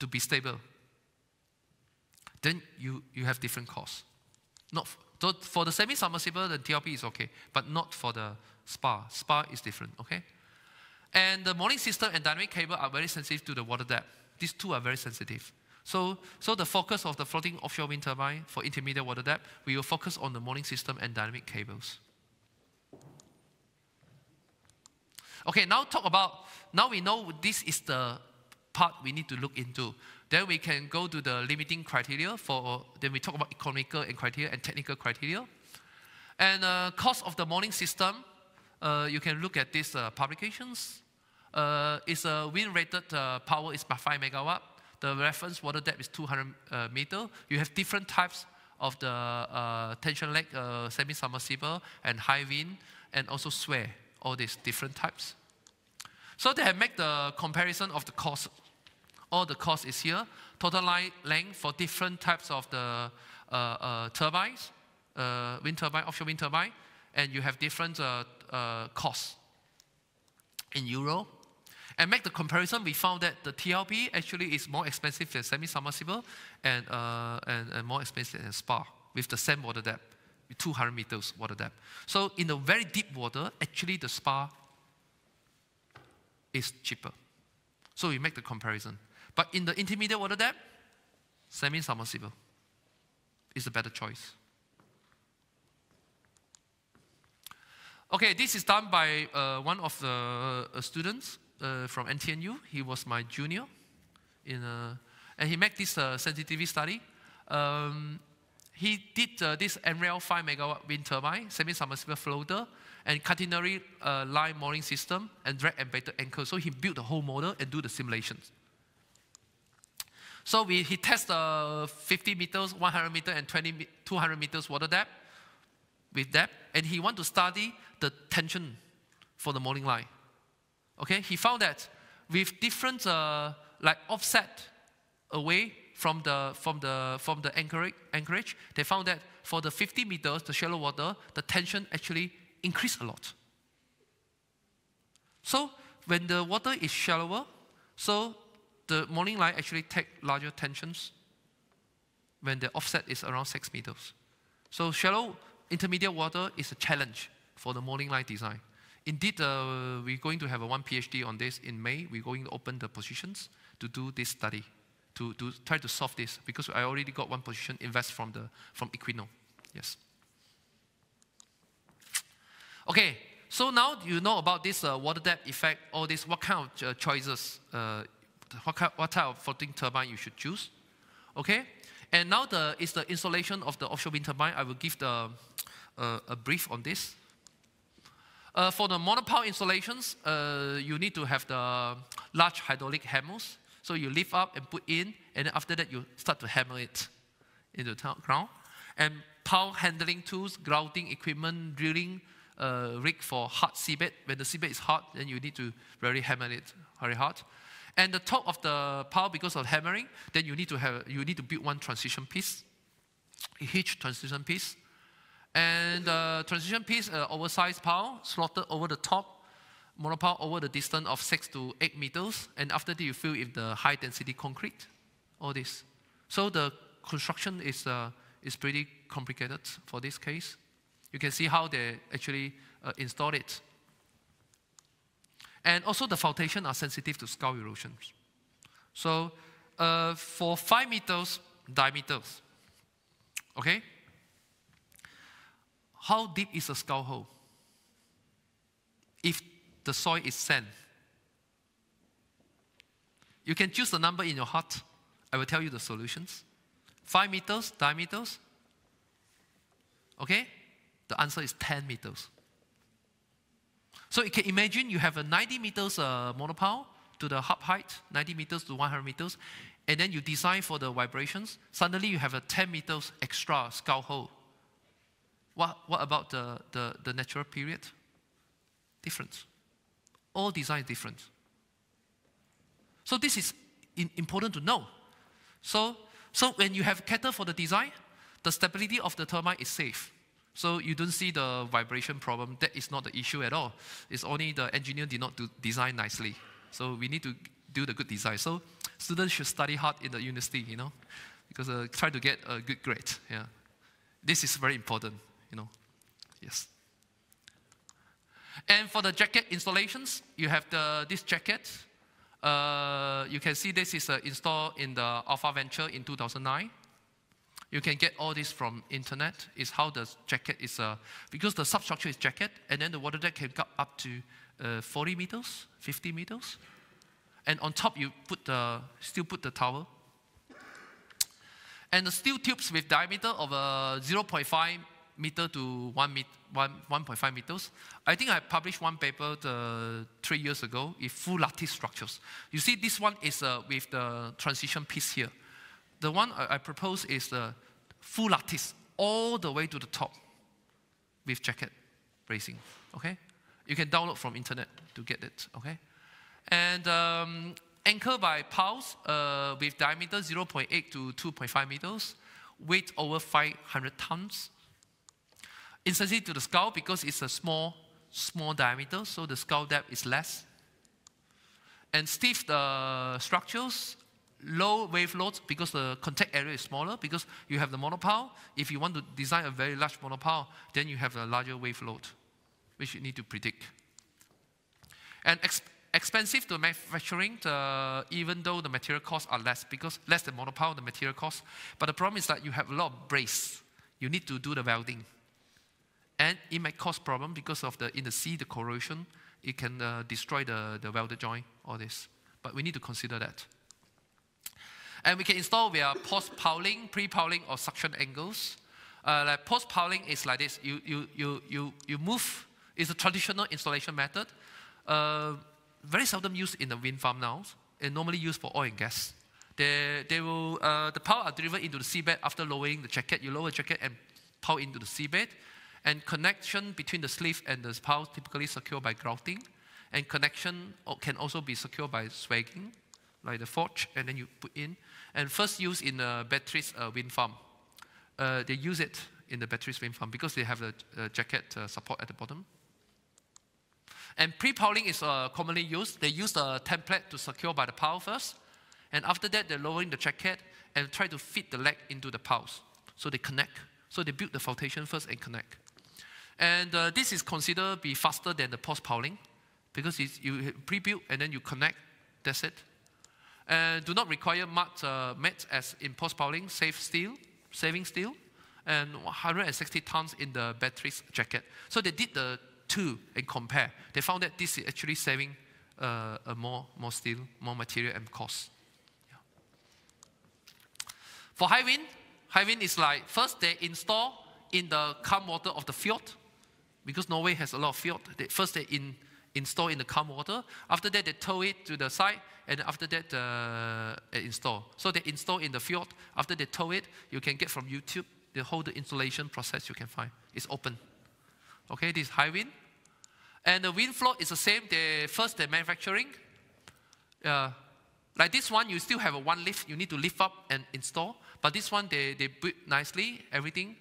to be stable. Then you have different costs. Not for the semi-submersible, the TLP is okay, but not for the SPA. SPA is different, okay? And the mooring system and dynamic cable are very sensitive to the water depth. These two are very sensitive. So the focus of the floating offshore wind turbine for intermediate water depth, we will focus on the mooring system and dynamic cables. Okay, now now we know this is the part we need to look into. Then we can go to the limiting criteria then we talk about economical and criteria and technical criteria. And cost of the mooring system, you can look at these publications. It's a wind-rated power is by 5 megawatt. The reference water depth is 200 meters. You have different types of the tension leg, semi-submersible, and Hywind, and also sway, all these different types. So they have made the comparison of the cost. All the cost is here. total line length for different types of the turbines, wind turbine, offshore wind turbine, and you have different costs in euro. And make the comparison, we found that the TLP actually is more expensive than semi-submersible and more expensive than spar with the same water depth, 200 meters water depth. So in the very deep water, actually the spar is cheaper. So we make the comparison. But in the intermediate water depth, semi-submersible is a better choice. Okay, this is done by one of the students from NTNU. He was my junior, and he made this sensitivity study. He did this NREL 5 megawatt wind turbine, semi-submersible floater, and catenary line mooring system, and drag and baited anchor. So he built the whole model and do the simulations. So he tested 50 meters, 100 meters, and 200 meters water depth with depth, and he wanted to study the tension for the mooring line. Okay, he found that with different like offset away from the anchorage, they found that for the 50 meters, the shallow water, the tension actually increased a lot. So when the water is shallower, so the mooring line actually take larger tensions when the offset is around 6 meters. So shallow intermediate water is a challenge for the mooring line design. Indeed, we're going to have a one PhD on this in May. We're going to open the positions to do this study, to try to solve this, because I already got one position invest from Equinor. Yes. Okay, so now you know about this water depth effect, all this, what kind of choices, what type of floating turbine you should choose. Okay, and now is the installation of the offshore wind turbine. I will give a brief on this. For the monopile installations, you need to have the large hydraulic hammers. So you lift up and put in, and after that you start to hammer it into the ground. And power handling tools, grouting equipment, drilling rig for hard seabed. When the seabed is hard, then you need to really hammer it very hard. And the top of the power, because of hammering, then you need to build one transition piece, a huge transition piece. And transition piece, oversized pile, slotted over the top, monopile over the distance of 6 to 8 meters, and after that you fill in the high-density concrete, all this. So the construction is pretty complicated for this case. You can see how they actually installed it. And also the foundations are sensitive to scale erosions. So for 5 meters diameters, okay? How deep is a scour hole if the soil is sand? You can choose the number in your heart. I will tell you the solutions. 5 meters, diameters. Okay? The answer is 10 meters. So you can imagine you have a 90 meters monopile to the hub height, 90 meters to 100 meters, and then you design for the vibrations. Suddenly you have a 10 meters extra scour hole. What about the natural period? Different. All design different. So this is important to know. So when you have cater for the design, the stability of the turbine is safe. So you don't see the vibration problem. That is not the issue at all. It's only the engineer did not design nicely. So we need to do the good design. So students should study hard in the university, you know, because try to get a good grade. Yeah, this is very important. You know, yes. And for the jacket installations, you have this jacket. You can see this is installed in the Alpha Venture in 2009. You can get all this from internet. Is how the jacket is because the substructure is jacket, and then the water depth can go up to 40 meters, 50 meters, and on top you put still put the tower. And the steel tubes with diameter of 0.5 meter to 1.5 meters. I think I published one paper 3 years ago, in full lattice structures. You see this one is with the transition piece here. The one I propose is the full lattice all the way to the top with jacket bracing, okay? You can download from internet to get it, okay? And anchored by piles with diameter 0.8 to 2.5 meters, weight over 500 tons. Insensitive to the skull because it's a small diameter, so the skull depth is less. And stiff structures, low wave loads because the contact area is smaller, because you have the monopile. If you want to design a very large monopile, then you have a larger wave load, which you need to predict. And expensive to manufacturing, even though the material costs are less, because less than monopile, the material costs. But the problem is that you have a lot of brace. You need to do the welding. And it might cause problem because of the, in the sea, the corrosion. It can destroy the welder joint, all this. But we need to consider that. And we can install via post-piling, pre-piling, or suction angles. Like post-piling is like this. You move. It's a traditional installation method. Very seldom used in the wind farm now, and normally used for oil and gas. The power are driven into the seabed after lowering the jacket. You lower the jacket and power into the seabed. And connection between the sleeve and the pile typically secured by grouting. And connection can also be secured by swagging, like the forge, and then you put in. And first used in the batteries wind farm. They use it in the batteries wind farm because they have the jacket support at the bottom. And pre-piling is commonly used. They use the template to secure by the pile first. And after that, they're lowering the jacket and try to fit the leg into the piles. So they connect. So they build the foundation first and connect. And this is considered to be faster than the post-piling, because it's, you pre-build and then you connect, that's it. And do not require much mats as in post-piling, saving steel, and 160 tons in the batteries jacket. So they did the two and compare. They found that this is actually saving more steel, more material and cost. Yeah. For Hywind is like, first they install in the calm water of the fjord, because Norway has a lot of fjord. First they install in the calm water. After that, they tow it to the side, and after that, install. So they install in the fjord. After they tow it, you can get from YouTube the whole installation process you can find. It's open. Okay, this is Hywind. And the wind float is the same. First, they're manufacturing. Like this one, you still have a one lift. You need to lift up and install. But this one, they built nicely, everything.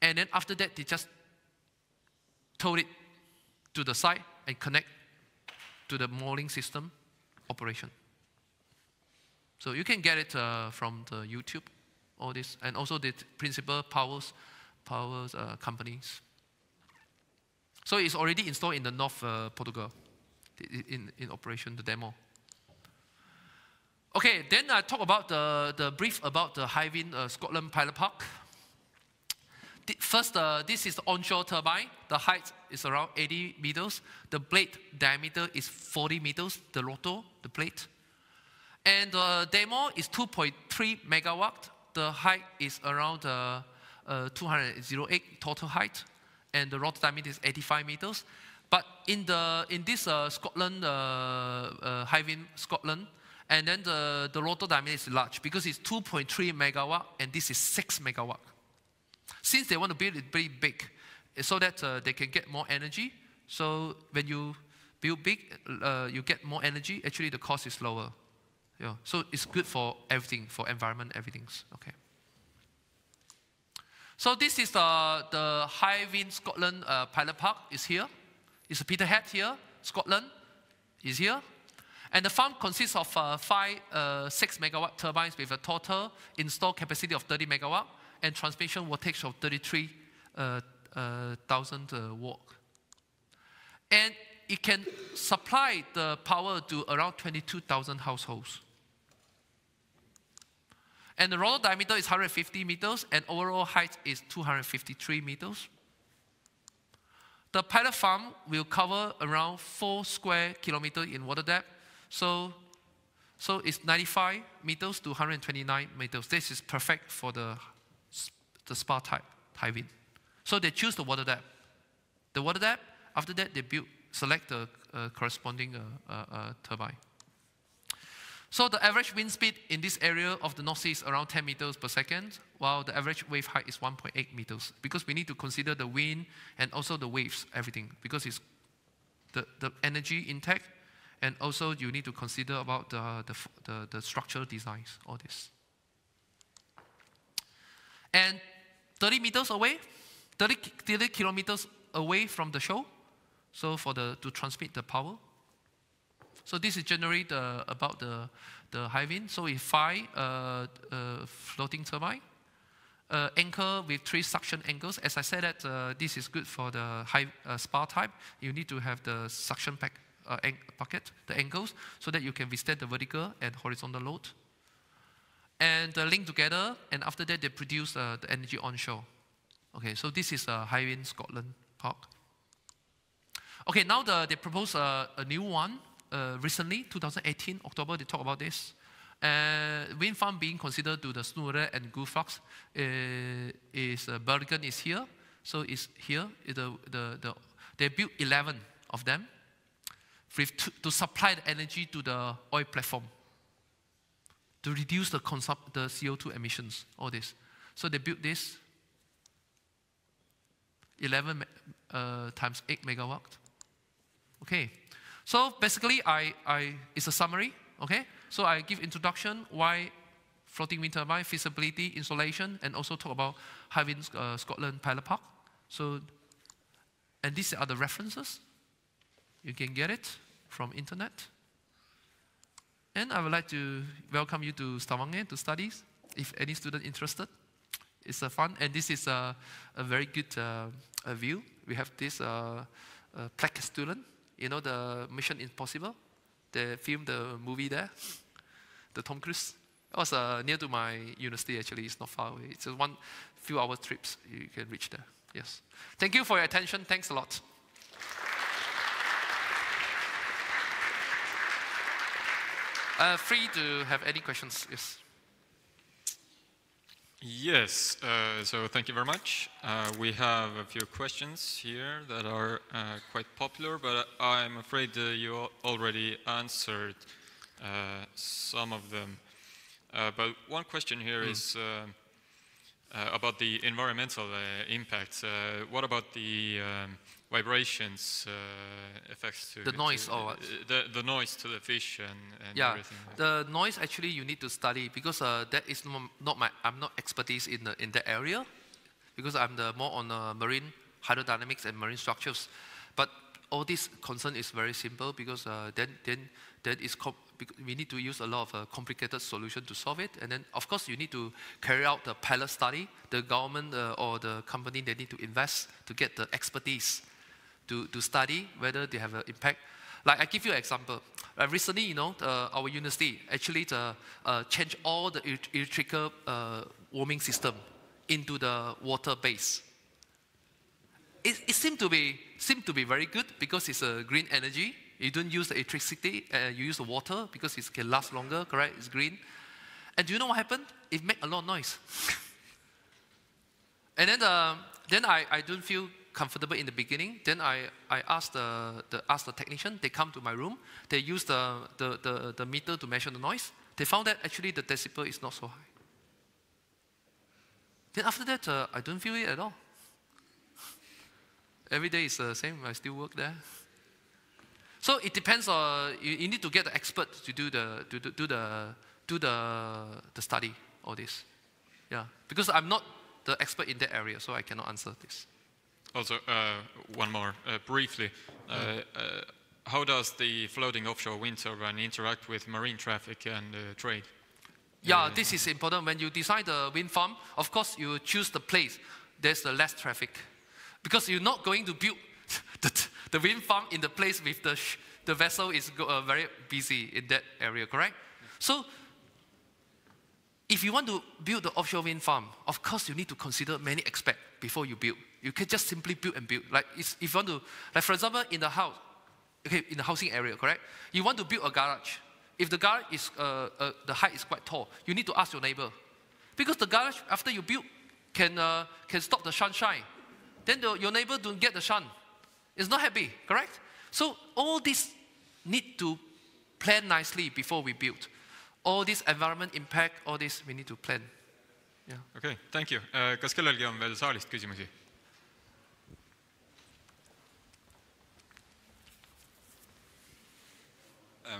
And then after that, they just towed it to the side and connect to the mooring system operation. So you can get it from the YouTube, all this, and also the principal powers companies. So it's already installed in the North Portugal, in operation, the demo. Okay, then I talk about the brief about the Hywind Scotland Pilot Park. First, this is the onshore turbine. The height is around 80 meters. The blade diameter is 40 meters, the rotor, the blade. And the demo is 2.3 megawatt. The height is around 208 total height. And the rotor diameter is 85 meters. But in this Scotland, Hywind Scotland, and then the rotor diameter is large because it's 2.3 megawatt and this is 6 megawatt. Since they want to build it pretty big, so that they can get more energy. So when you build big, you get more energy. Actually, the cost is lower. Yeah. So it's good for everything, for environment, everything. Okay. So this is the Hywind Scotland Pilot Park is here. It's Peterhead here. Scotland is here. And the farm consists of 6 megawatt turbines with a total installed capacity of 30 megawatt. And transmission voltage of 33,000 watt. And it can supply the power to around 22,000 households. And the rotor diameter is 150 meters, and overall height is 253 meters. The pilot farm will cover around 4 square kilometers in water depth, so it's 95 meters to 129 meters. This is perfect for the spa type, Hywind. So they choose the water depth. The water depth, after that, they select the corresponding turbine. So the average wind speed in this area of the North Sea is around 10 meters per second, while the average wave height is 1.8 meters, because we need to consider the wind and also the waves, everything, because it's the energy intake And also, you need to consider about the structural designs, all this. And 30 meters away, 30 kilometers away from the shore, so for to transmit the power. So this is generally about the Hywind. So we find floating turbine, anchor with 3 suction angles. As I said, that this is good for the high spar type. You need to have the suction pack. Pocket, the angles, so that you can withstand the vertical and horizontal load. And link together, and after that they produce the energy onshore. Okay, so this is Hywind Scotland Park. Okay, now they propose a new one recently, 2018, October, they talk about this. Wind farm being considered to the Snorre and Gullfaks is Bergen is here, so it's here. They built 11 of them. To supply the energy to the oil platform, to reduce the CO2 emissions, all this. So they built this 11 times 8 megawatt. Okay, so basically it's a summary. Okay, so I give introduction why floating wind turbine, feasibility, installation, and also talk about Hywind Scotland Pilot Park. So, and these are the references. You can get it from internet. And I would like to welcome you to Stavanger to study, if any student interested. It's fun, and this is a very good view. We have this black student, you know, the Mission Impossible. They filmed the movie there, the Tom Cruise. It was near to my university, actually. It's not far away. It's just one few hour trips. You can reach there, yes. Thank you for your attention. Thanks a lot. Free to have any questions, yes. Yes, so thank you very much. We have a few questions here that are quite popular, but I'm afraid you already answered some of them. But one question here is about the environmental impacts. What about the vibrations effects to the noise, or the noise to the fish and yeah, everything. The noise actually you need to study because that is not my. I'm not expertise in the area because I'm more on marine hydrodynamics and marine structures. But all this concern is very simple because then is we need to use a lot of complicated solution to solve it. And then of course you need to carry out the pilot study. The government or the company they need to invest to get the expertise. To study whether they have an impact. Like I give you an example. Recently, you know, our university actually changed all the electrical warming system into the water base. It seemed to be very good because it's a green energy. You don't use the electricity. You use the water because it can last longer. Correct? It's green. And do you know what happened? It made a lot of noise. And then I don't feel comfortable in the beginning. Then I asked the technician. They come to my room. They use the meter to measure the noise. They found that actually the decibel is not so high. Then after that, I don't feel it at all. Every day is the same. I still work there. So it depends on you need to get the expert to do the study or this. Yeah, because I'm not the expert in that area, so I cannot answer this. Also, one more briefly. How does the floating offshore wind turbine interact with marine traffic and trade? Yeah, this is important. When you design the wind farm, of course, you choose the place. There's the less traffic. Because you're not going to build the wind farm in the place with the vessel is very busy in that area, correct? So if you want to build the offshore wind farm, of course, you need to consider many aspects before you build. You can just simply build and build. Like if you want to, like for example, in the house, okay, in the housing area, correct? You want to build a garage. If the garage is the height is quite tall, you need to ask your neighbor, because the garage after you build can stop the sunshine. Then your neighbor don't get the sun. It's not happy, correct? So all this need to plan nicely before we build. All this environment impact, all this we need to plan. Yeah. Okay, thank you. Kas kellelgi on veel saalist küsimusi?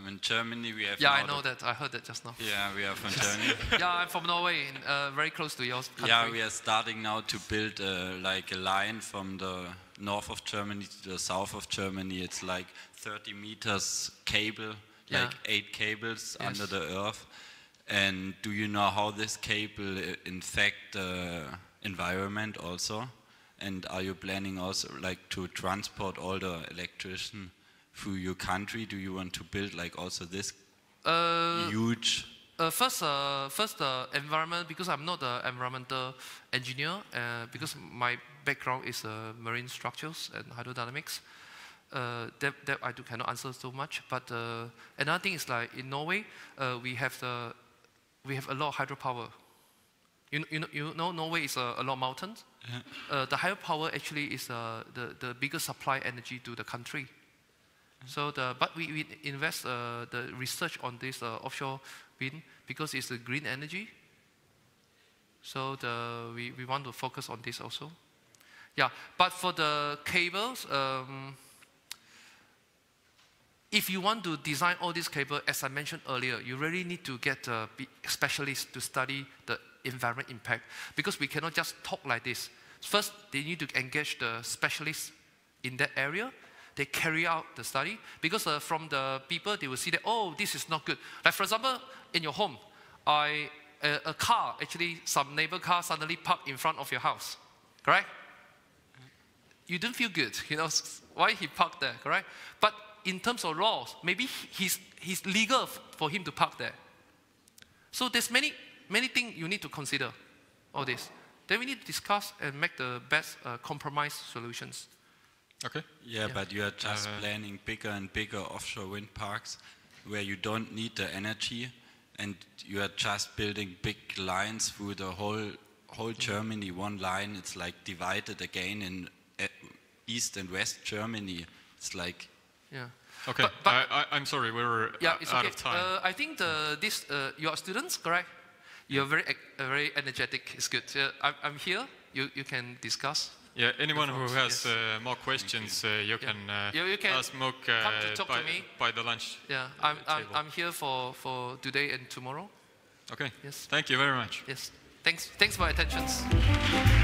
in Germany we have... Yeah, I know that. I heard that just now. Yeah, we are from Germany. Yeah, I'm from Norway, in, very close to your country. Yeah, we are starting now to build like a line from the north of Germany to the south of Germany. It's like 30 meters cable, yeah. Like 8 cables yes. under the earth. And do you know how this cable infects the environment also? And are you planning also like to transport all the electrician through your country? Do you want to build like also this huge? First, environment, because I'm not an environmental engineer, because my background is marine structures and hydrodynamics. That I cannot answer so much. But another thing is like in Norway, we have a lot of hydropower. You know Norway is a lot of mountains. Yeah. The hydropower actually is the biggest supply energy to the country. Mm-hmm. So but we invest the research on this offshore wind because it's the green energy. So we want to focus on this also. Yeah, but for the cables. If you want to design all these cables, as I mentioned earlier, you really need to get specialists to study the environment impact, because we cannot just talk like this. First, they need to engage the specialists in that area. They carry out the study, because from the people, they will see that, oh, this is not good. Like, for example, in your home, a car, actually, some neighbor car suddenly parked in front of your house, correct? You don't feel good, you know, why he parked there, correct? But in terms of laws, maybe he's legal for him to park there. So there's many things you need to consider, all this. Then we need to discuss and make the best compromise solutions. Okay. Yeah, yeah. But you are just planning bigger and bigger offshore wind parks where you don't need the energy, and you are just building big lines through the whole Germany. One line, it's like divided again in East and West Germany. It's like... Yeah. Okay. But I'm sorry, we're out of time. I think your students, correct? You're very energetic. It's good. I'm here. You can discuss. Yeah. Anyone who has yes. More questions, you can ask Muk by the lunch. Yeah. I'm here for today and tomorrow. Okay. Yes. Thank you very much. Yes. Thanks for attentions.